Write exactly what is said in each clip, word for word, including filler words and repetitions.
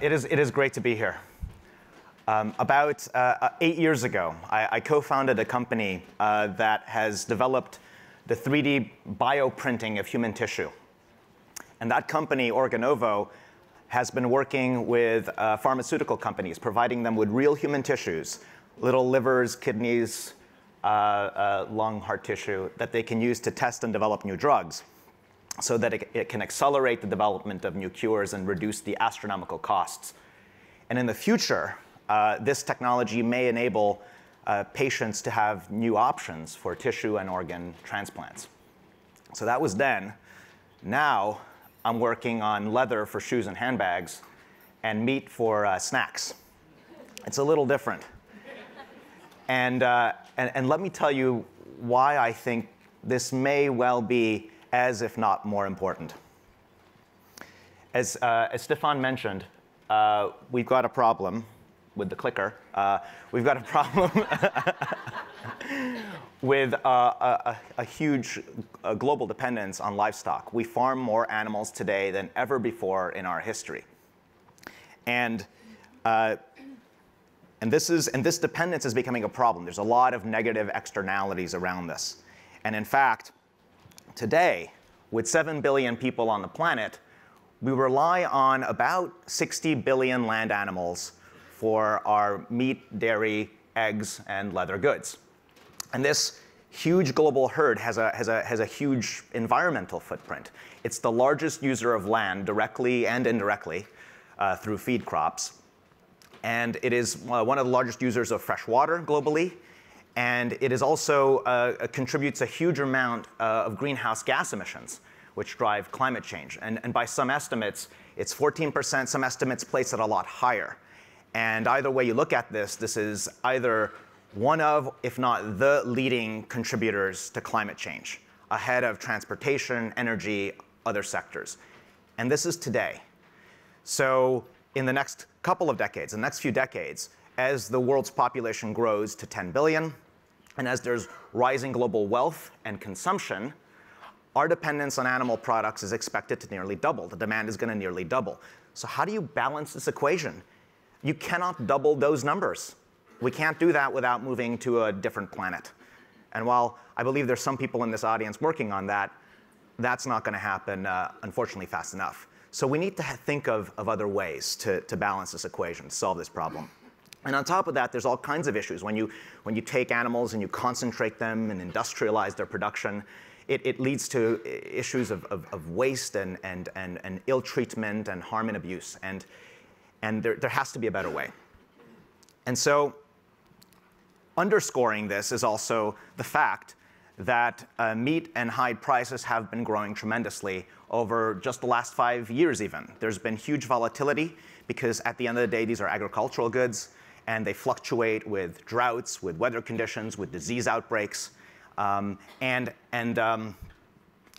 It is, it is great to be here. Um, about uh, eight years ago, I, I co-founded a company uh, that has developed the three D bioprinting of human tissue. And that company, Organovo, has been working with uh, pharmaceutical companies, providing them with real human tissues, little livers, kidneys, uh, uh, lung, heart tissue, that they can use to test and develop new drugs so that it, it can accelerate the development of new cures and reduce the astronomical costs. And in the future, uh, this technology may enable uh, patients to have new options for tissue and organ transplants. So that was then. Now, I'm working on leather for shoes and handbags and meat for uh, snacks. It's a little different. And, uh, and, and let me tell you why I think this may well be as, if not more important. As, uh, as Stefan mentioned, uh, we've got a problem with the clicker. Uh, we've got a problem with uh, a, a huge uh, global dependence on livestock. We farm more animals today than ever before in our history. And, uh, and, this is, and this dependence is becoming a problem. There's a lot of negative externalities around this. And in fact, today, with seven billion people on the planet, we rely on about sixty billion land animals for our meat, dairy, eggs, and leather goods. And this huge global herd has a, has a, has a huge environmental footprint. It's the largest user of land, directly and indirectly, uh, through feed crops. And it is one of the largest users of fresh water globally. And it is also uh, contributes a huge amount uh, of greenhouse gas emissions, which drive climate change. And, and by some estimates, it's fourteen percent. Some estimates place it a lot higher. And either way you look at this, this is either one of, if not the leading contributors to climate change, ahead of transportation, energy, other sectors. And this is today. So in the next couple of decades, the next few decades, as the world's population grows to ten billion, and as there's rising global wealth and consumption, our dependence on animal products is expected to nearly double. The demand is going to nearly double. So how do you balance this equation? You cannot double those numbers. We can't do that without moving to a different planet. And while I believe there's some people in this audience working on that, that's not going to happen, uh, unfortunately, fast enough. So we need to think of, of other ways to, to balance this equation, solve this problem. And on top of that, there's all kinds of issues. When you, when you take animals and you concentrate them and industrialize their production, it, it leads to issues of, of, of waste and, and, and, and ill treatment and harm and abuse. And, And there, there has to be a better way. And so underscoring this is also the fact that uh, meat and hide prices have been growing tremendously over just the last five years even. There's been huge volatility because at the end of the day, these are agricultural goods, and they fluctuate with droughts, with weather conditions, with disease outbreaks. Um, and, and, um,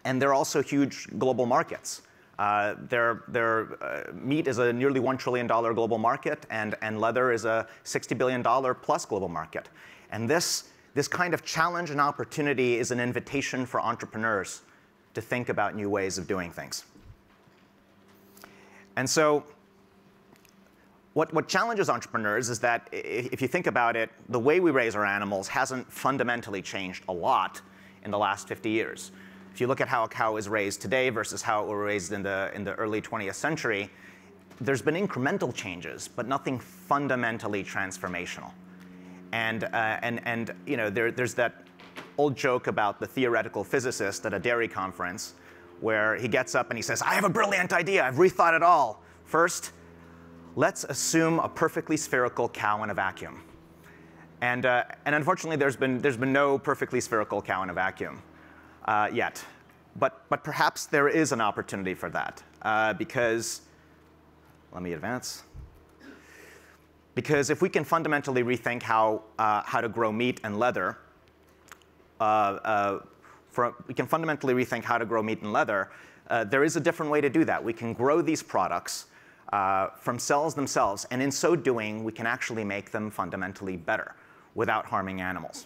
and they're also huge global markets. Uh, their, their uh, meat is a nearly one trillion dollar global market, and, and leather is a sixty billion dollar plus global market. And this, this kind of challenge and opportunity is an invitation for entrepreneurs to think about new ways of doing things. And so what, what challenges entrepreneurs is that, if you think about it, the way we raise our animals hasn't fundamentally changed a lot in the last fifty years. If you look at how a cow is raised today versus how it was raised in the, in the early twentieth century, there's been incremental changes, but nothing fundamentally transformational. And, uh, and, and you know, there, there's that old joke about the theoretical physicist at a dairy conference where he gets up and he says, I have a brilliant idea. I've rethought it all. First, let's assume a perfectly spherical cow in a vacuum. And, uh, and unfortunately, there's been, there's been no perfectly spherical cow in a vacuum. Uh, yet, but, but perhaps there is an opportunity for that, uh, because, let me advance, because if we can fundamentally rethink how, uh, how to grow meat and leather, uh, uh, for, we can fundamentally rethink how to grow meat and leather, uh, there is a different way to do that. We can grow these products uh, from cells themselves, and in so doing, we can actually make them fundamentally better without harming animals.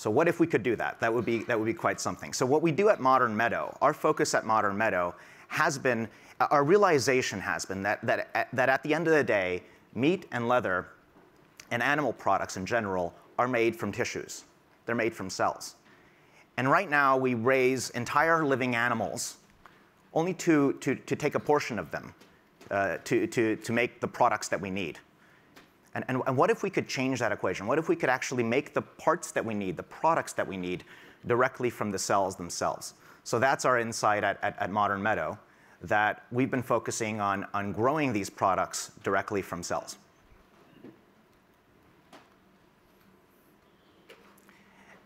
So what if we could do that? That would be, that would be quite something. So what we do at Modern Meadow, our focus at Modern Meadow has been our realization has been that, that, that at the end of the day, meat and leather and animal products in general are made from tissues. They're made from cells. And right now, we raise entire living animals only to, to, to take a portion of them uh, to, to, to make the products that we need. And, and, and what if we could change that equation? What if we could actually make the parts that we need, the products that we need, directly from the cells themselves? So that's our insight at, at, at Modern Meadow, that we've been focusing on, on growing these products directly from cells.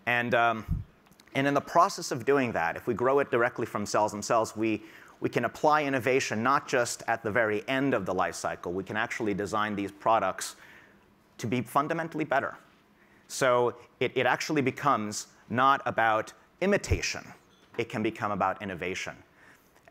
And, um, and in the process of doing that, if we grow it directly from cells themselves, we, we can apply innovation not just at the very end of the life cycle. We can actually design these products to be fundamentally better. So it, it actually becomes not about imitation. It can become about innovation.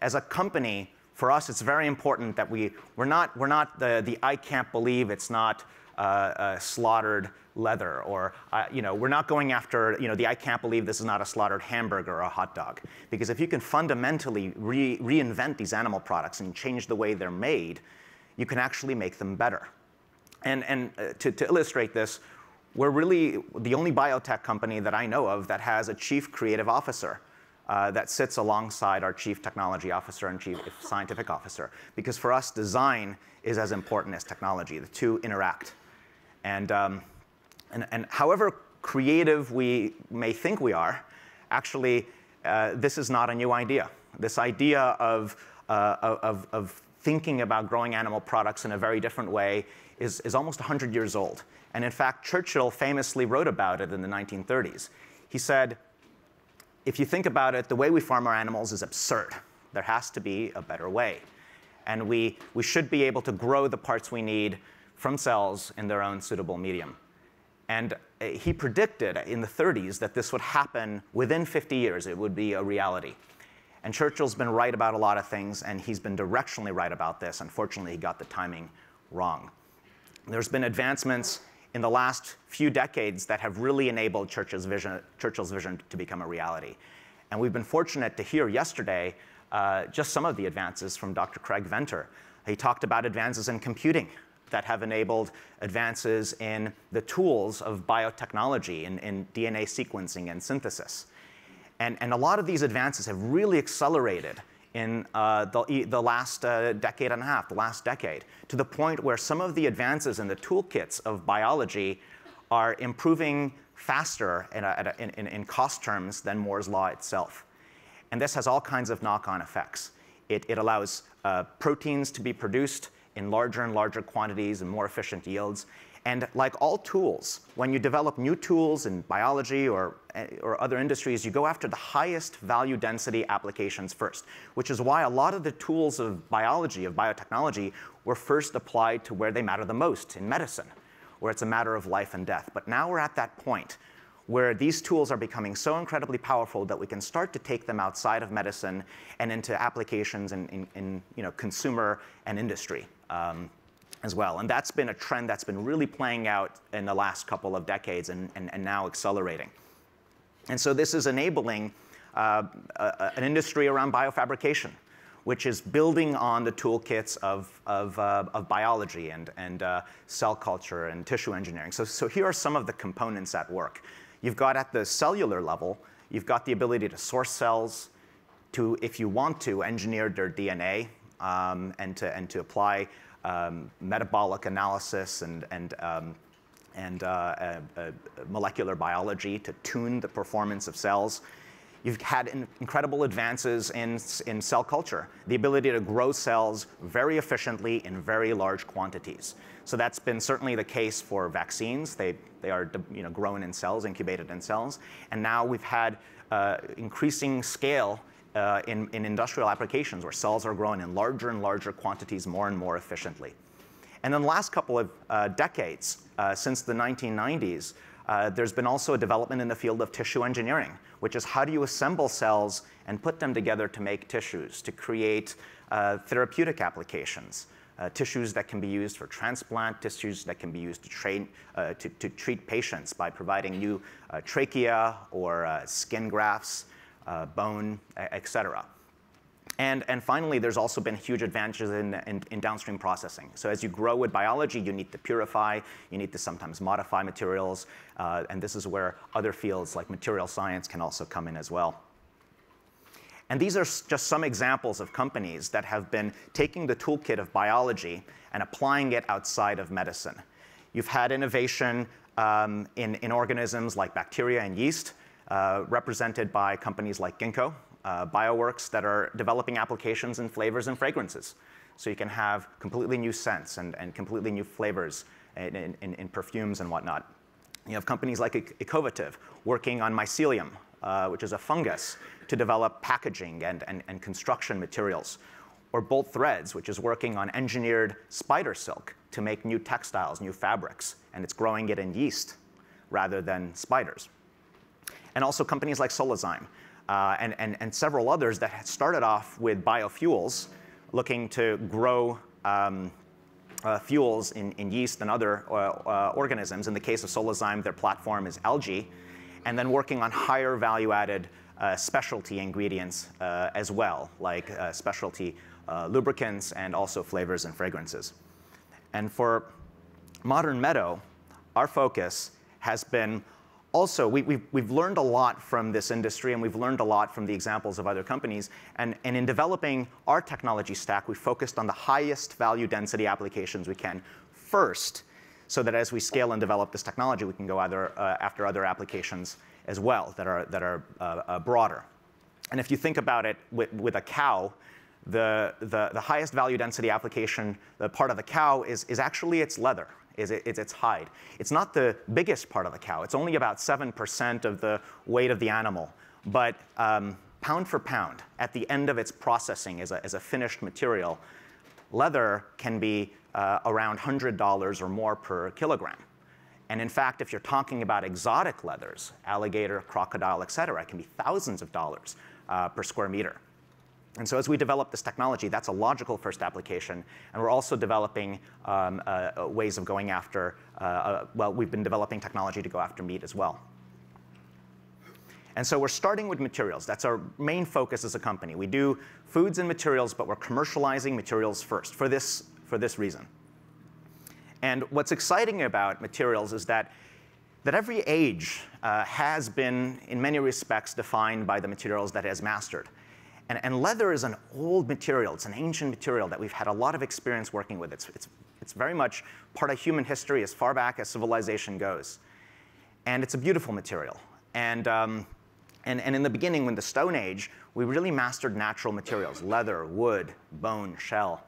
As a company, for us, it's very important that we, we're not, we're not the, the I can't believe it's not uh, uh, slaughtered leather, or uh, you know, we're not going after you know, the I can't believe this is not a slaughtered hamburger or a hot dog. Because if you can fundamentally re reinvent these animal products and change the way they're made, you can actually make them better. And, and uh, to, to illustrate this, we're really the only biotech company that I know of that has a chief creative officer uh, that sits alongside our chief technology officer and chief scientific officer. Because for us, design is as important as technology. The two interact. And, um, and, and however creative we may think we are, actually, uh, this is not a new idea. This idea of, uh, of, of thinking about growing animal products in a very different way is, is almost one hundred years old. And in fact, Churchill famously wrote about it in the nineteen thirties. He said, if you think about it, the way we farm our animals is absurd. There has to be a better way. And we, we should be able to grow the parts we need from cells in their own suitable medium. And he predicted in the thirties that this would happen within fifty years. It would be a reality. And Churchill's been right about a lot of things, and he's been directionally right about this. Unfortunately, he got the timing wrong. There's been advancements in the last few decades that have really enabled Churchill's vision, Churchill's vision to become a reality. And we've been fortunate to hear yesterday uh, just some of the advances from Doctor Craig Venter. He talked about advances in computing that have enabled advances in the tools of biotechnology, in, in D N A sequencing and synthesis. And, and a lot of these advances have really accelerated in uh, the, the last uh, decade and a half, the last decade, to the point where some of the advances in the toolkits of biology are improving faster in, a, in, in, in cost terms than Moore's law itself. And this has all kinds of knock-on effects. It, it allows uh, proteins to be produced in larger and larger quantities and more efficient yields. And like all tools, when you develop new tools in biology or, or other industries, you go after the highest value density applications first, which is why a lot of the tools of biology, of biotechnology, were first applied to where they matter the most, in medicine, where it's a matter of life and death. But now we're at that point where these tools are becoming so incredibly powerful that we can start to take them outside of medicine and into applications in, in, in you know, consumer and industry. Um, as well. And that's been a trend that's been really playing out in the last couple of decades and, and, and now accelerating. And so this is enabling uh, a, an industry around biofabrication, which is building on the toolkits of, of, uh, of biology and, and uh, cell culture and tissue engineering. So, so here are some of the components at work. You've got at the cellular level, you've got the ability to source cells, to, if you want to, engineer their D N A um, and, to, and to apply Um, metabolic analysis and, and, um, and uh, uh, uh, molecular biology to tune the performance of cells. You've had in incredible advances in, in cell culture, the ability to grow cells very efficiently in very large quantities. So that's been certainly the case for vaccines. They, they are you know, grown in cells, incubated in cells. And now we've had uh, increasing scale Uh, in, in industrial applications where cells are grown in larger and larger quantities more and more efficiently. And in the last couple of uh, decades, uh, since the nineteen nineties, uh, there's been also a development in the field of tissue engineering, which is how do you assemble cells and put them together to make tissues, to create uh, therapeutic applications, uh, tissues that can be used for transplant, tissues that can be used to, train, uh, to, to treat patients by providing new uh, trachea or uh, skin grafts, Uh, bone, et cetera. And, and finally, there's also been huge advantages in, in, in downstream processing. So as you grow with biology, you need to purify, you need to sometimes modify materials, uh, and this is where other fields like material science can also come in as well. And these are just some examples of companies that have been taking the toolkit of biology and applying it outside of medicine. You've had innovation um, in, in organisms like bacteria and yeast, uh, represented by companies like Ginkgo Uh, Bioworks that are developing applications in flavors and fragrances. So you can have completely new scents and, and completely new flavors in, in, in perfumes and whatnot. You have companies like Ecovative working on mycelium, uh, which is a fungus, to develop packaging and, and, and construction materials. Or Bolt Threads, which is working on engineered spider silk to make new textiles, new fabrics, and it's growing it in yeast rather than spiders. And also companies like Solazyme. Uh, and, and, and several others that had started off with biofuels, looking to grow um, uh, fuels in, in yeast and other uh, uh, organisms. In the case of Solazyme, their platform is algae, and then working on higher value-added uh, specialty ingredients uh, as well, like uh, specialty uh, lubricants and also flavors and fragrances. And for Modern Meadow, our focus has been also, we, we've, we've learned a lot from this industry, and we've learned a lot from the examples of other companies. And, and in developing our technology stack, we focused on the highest value density applications we can first, so that as we scale and develop this technology, we can go either, uh, after other applications as well that are, that are uh, uh, broader. And if you think about it with, with a cow, the, the, the highest value density application, the part of the cow is, is actually its leather. Is it, it's its hide. It's not the biggest part of the cow. It's only about seven percent of the weight of the animal. But um, pound for pound, at the end of its processing as a, as a finished material, leather can be uh, around one hundred dollars or more per kilogram. And in fact, if you're talking about exotic leathers, alligator, crocodile, et cetera, it can be thousands of dollars uh, per square meter. And so as we develop this technology, that's a logical first application. And we're also developing um, uh, ways of going after, uh, uh, well, we've been developing technology to go after meat as well. And so we're starting with materials. That's our main focus as a company. We do foods and materials, but we're commercializing materials first for this, for this reason. And what's exciting about materials is that that every age uh, has been, in many respects, defined by the materials that it has mastered. And, and leather is an old material. It's an ancient material that we've had a lot of experience working with. It's, it's, it's very much part of human history as far back as civilization goes. And it's a beautiful material. And, um, and, and in the beginning, when the Stone Age, we really mastered natural materials, leather, wood, bone, shell.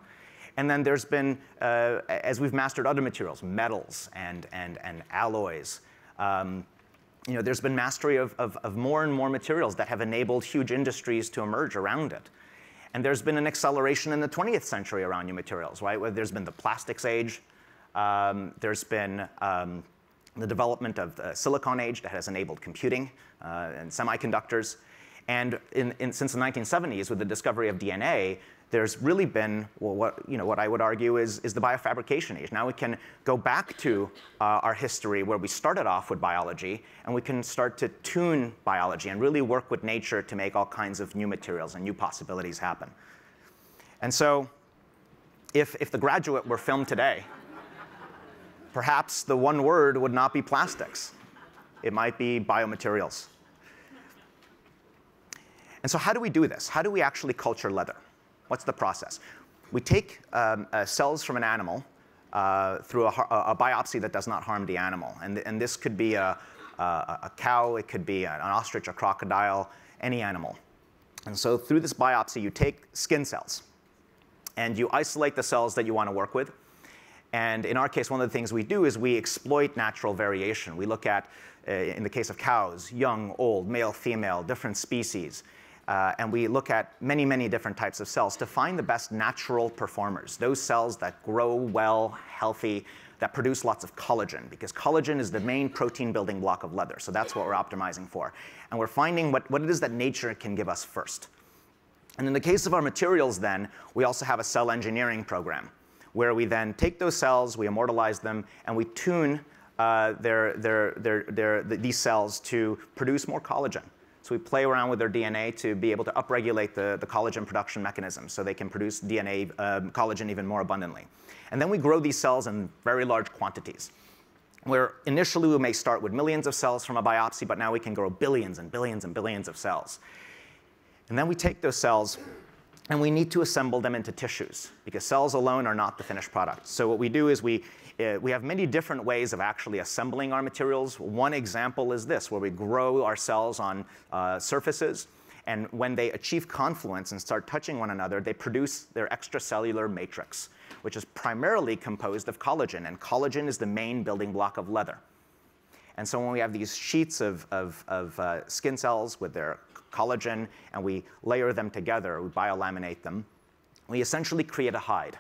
And then there's been, uh, as we've mastered other materials, metals and, and, and alloys, um, You know, there's been mastery of, of, of more and more materials that have enabled huge industries to emerge around it. And there's been an acceleration in the twentieth century around new materials, right? Where there's been the plastics age. Um, there's been um, the development of the silicon age that has enabled computing uh, and semiconductors. And in, in, since the nineteen seventies, with the discovery of D N A, there's really been, well, what, you know, what I would argue is, is the biofabrication age. Now we can go back to uh, our history where we started off with biology, and we can start to tune biology and really work with nature to make all kinds of new materials and new possibilities happen. And so if, if The Graduate were filmed today, perhaps the one word would not be plastics. It might be biomaterials. And so how do we do this? How do we actually culture leather? What's the process? We take um, uh, cells from an animal uh, through a, a biopsy that does not harm the animal. And, th and this could be a, a, a cow, it could be an ostrich, a crocodile, any animal. And so through this biopsy, you take skin cells. And you isolate the cells that you want to work with. And in our case, one of the things we do is we exploit natural variation. We look at, uh, in the case of cows, young, old, male, female, different species. Uh, and we look at many, many different types of cells to find the best natural performers, those cells that grow well, healthy, that produce lots of collagen, because collagen is the main protein building block of leather. So that's what we're optimizing for. And we're finding what, what it is that nature can give us first. And in the case of our materials then, we also have a cell engineering program, where we then take those cells, we immortalize them, and we tune uh, their, their, their, their, their, these cells to produce more collagen. So we play around with their D N A to be able to upregulate the, the collagen production mechanisms so they can produce D N A um, collagen even more abundantly. And then we grow these cells in very large quantities, where initially we may start with millions of cells from a biopsy, but now we can grow billions and billions and billions of cells. And then we take those cells, and we need to assemble them into tissues, because cells alone are not the finished product. So what we do is we, uh, we have many different ways of actually assembling our materials. One example is this, where we grow our cells on uh, surfaces, and when they achieve confluence and start touching one another, they produce their extracellular matrix, which is primarily composed of collagen, and collagen is the main building block of leather. And so when we have these sheets of, of, of uh, skin cells with their collagen, and we layer them together, we biolaminate them, we essentially create a hide.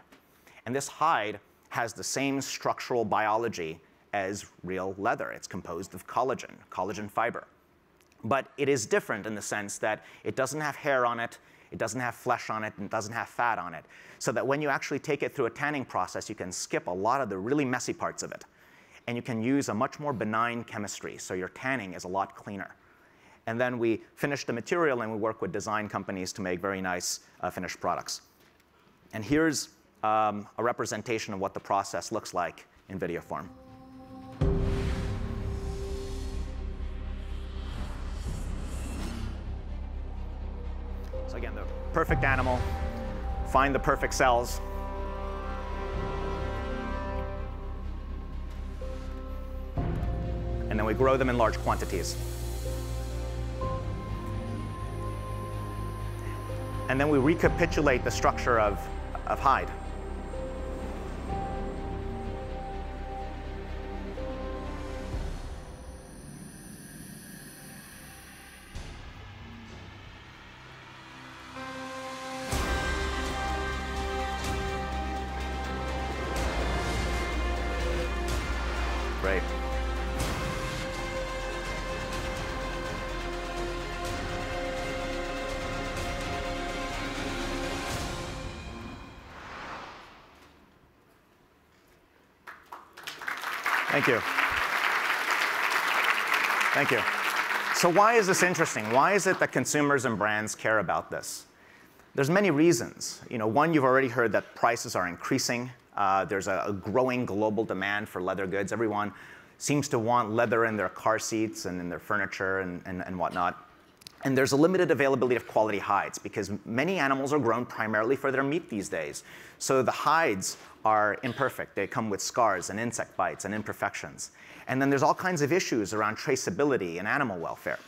And this hide has the same structural biology as real leather. It's composed of collagen, collagen fiber. But it is different in the sense that it doesn't have hair on it, it doesn't have flesh on it, and it doesn't have fat on it. So that when you actually take it through a tanning process, you can skip a lot of the really messy parts of it. And you can use a much more benign chemistry, so your tanning is a lot cleaner. And then we finish the material, and we work with design companies to make very nice uh, finished products. And here's um, a representation of what the process looks like in video form. So again, the perfect animal, find the perfect cells. And then we grow them in large quantities. And then we recapitulate the structure of, of hide. Great. Thank you. Thank you. So why is this interesting? Why is it that consumers and brands care about this? There's many reasons. You know, one, you've already heard that prices are increasing. Uh, there's a, a growing global demand for leather goods. Everyone seems to want leather in their car seats and in their furniture and, and, and whatnot. And there's a limited availability of quality hides, because many animals are grown primarily for their meat these days. So the hides are imperfect. They come with scars and insect bites and imperfections. And then there's all kinds of issues around traceability and animal welfare.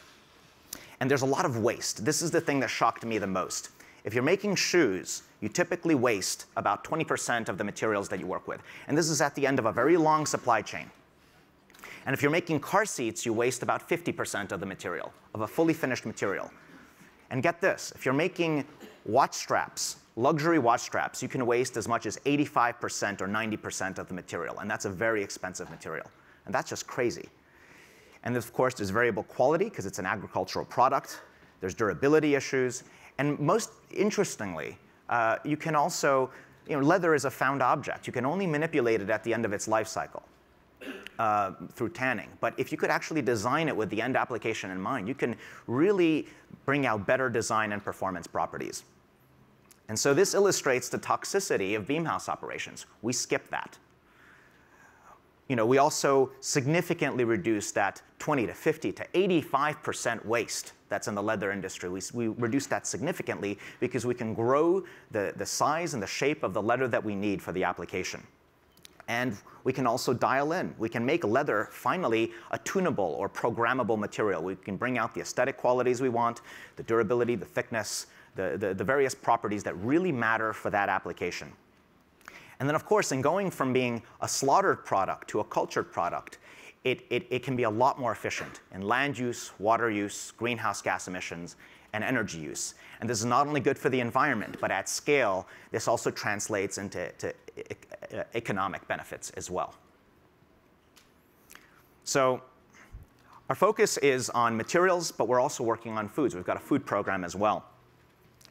And there's a lot of waste. This is the thing that shocked me the most. If you're making shoes, you typically waste about twenty percent of the materials that you work with. And this is at the end of a very long supply chain. And if you're making car seats, you waste about fifty percent of the material, of a fully finished material. And get this, if you're making watch straps, luxury watch straps, you can waste as much as eighty-five percent or ninety percent of the material, and that's a very expensive material. And that's just crazy. And of course, there's variable quality, because it's an agricultural product. There's durability issues. And most interestingly, uh, you can also, you know, leather is a found object. You can only manipulate it at the end of its life cycle. Uh, through tanning. But if you could actually design it with the end application in mind, you can really bring out better design and performance properties. And so this illustrates the toxicity of beamhouse operations. We skip that. You know, we also significantly reduce that twenty to fifty to eighty-five percent waste that's in the leather industry. We, we reduce that significantly because we can grow the, the size and the shape of the leather that we need for the application. And we can also dial in. We can make leather, finally, a tunable or programmable material. We can bring out the aesthetic qualities we want, the durability, the thickness, the, the, the various properties that really matter for that application. And then, of course, in going from being a slaughtered product to a cultured product, it, it, it can be a lot more efficient in land use, water use, greenhouse gas emissions, and energy use. And this is not only good for the environment, but at scale, this also translates into to economic benefits as well. So our focus is on materials, but we're also working on foods. We've got a food program as well.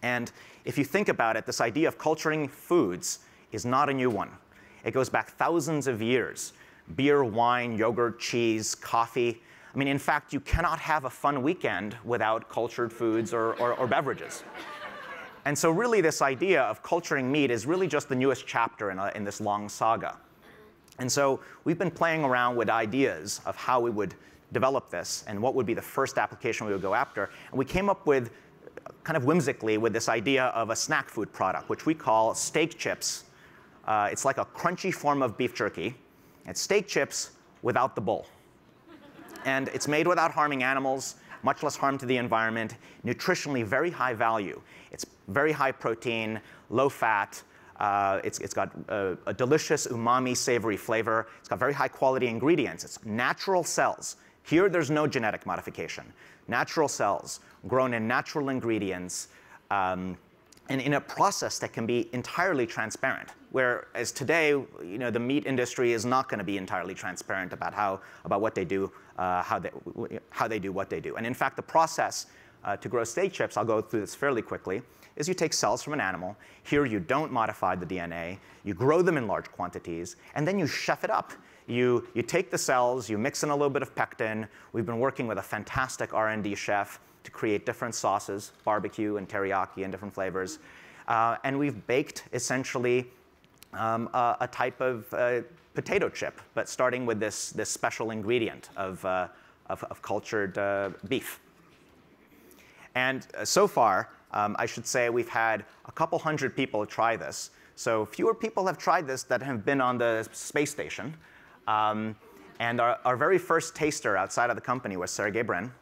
And if you think about it, this idea of culturing foods is not a new one. It goes back thousands of years. Beer, wine, yogurt, cheese, coffee. I mean, in fact, you cannot have a fun weekend without cultured foods or, or, or beverages. And so really this idea of culturing meat is really just the newest chapter in, a, in this long saga. And so we've been playing around with ideas of how we would develop this and what would be the first application we would go after. And we came up with, kind of whimsically, with this idea of a snack food product, which we call steak chips. Uh, it's like a crunchy form of beef jerky. It's steak chips without the bowl. And it's made without harming animals, much less harm to the environment, nutritionally very high value. It's very high protein, low fat. Uh, it's, it's got a, a delicious umami savory flavor. It's got very high quality ingredients. It's natural cells. Here, there's no genetic modification. Natural cells grown in natural ingredients um, and in a process that can be entirely transparent. Whereas today, you know, the meat industry is not going to be entirely transparent about how about what they do, uh, how they how they do what they do. And in fact, the process uh, to grow steak chips, I'll go through this fairly quickly, is you take cells from an animal. Here, you don't modify the D N A. You grow them in large quantities, and then you chef it up. You, you take the cells, you mix in a little bit of pectin. We've been working with a fantastic R and D chef to create different sauces, barbecue and teriyaki and different flavors. Uh, and we've baked, essentially, um, a, a type of uh, potato chip, but starting with this, this special ingredient of, uh, of, of cultured uh, beef. And uh, so far, um, I should say we've had a couple hundred people try this. So fewer people have tried this than have been on the space station. Um, and our, our very first taster outside of the company was Sergey Brin,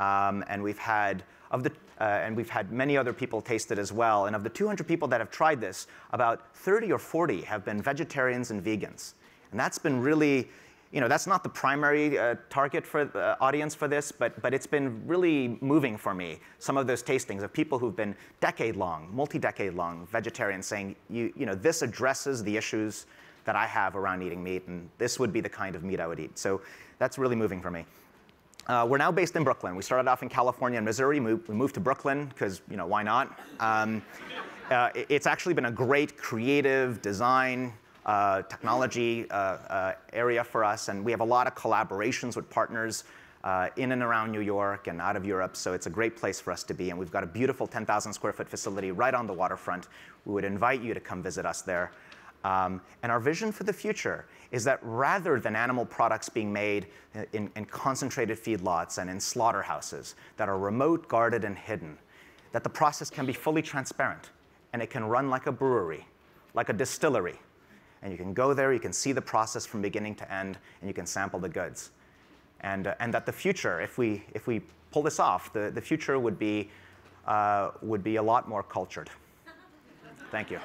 um, and we've had of the uh, and we've had many other people taste it as well. And of the two hundred people that have tried this, about thirty or forty have been vegetarians and vegans, and that's been really, you know, that's not the primary uh, target for the audience for this, but but it's been really moving for me. Some of those tastings of people who've been decade-long, multi-decade-long vegetarians saying, you you know, this addresses the issues that I have around eating meat, and this would be the kind of meat I would eat. So that's really moving for me. Uh, we're now based in Brooklyn. We started off in California and Missouri. Moved, we moved to Brooklyn because, you know, why not? Um, uh, it's actually been a great creative design, uh, technology uh, uh, area for us, and we have a lot of collaborations with partners uh, in and around New York and out of Europe, so it's a great place for us to be. And we've got a beautiful ten thousand square foot facility right on the waterfront. We would invite you to come visit us there. Um, and our vision for the future is that rather than animal products being made in, in concentrated feedlots and in slaughterhouses that are remote, guarded, and hidden, that the process can be fully transparent, and it can run like a brewery, like a distillery. And you can go there, you can see the process from beginning to end, and you can sample the goods. And, uh, and that the future, if we, if we pull this off, the, the future would be, uh, would be a lot more cultured. Thank you.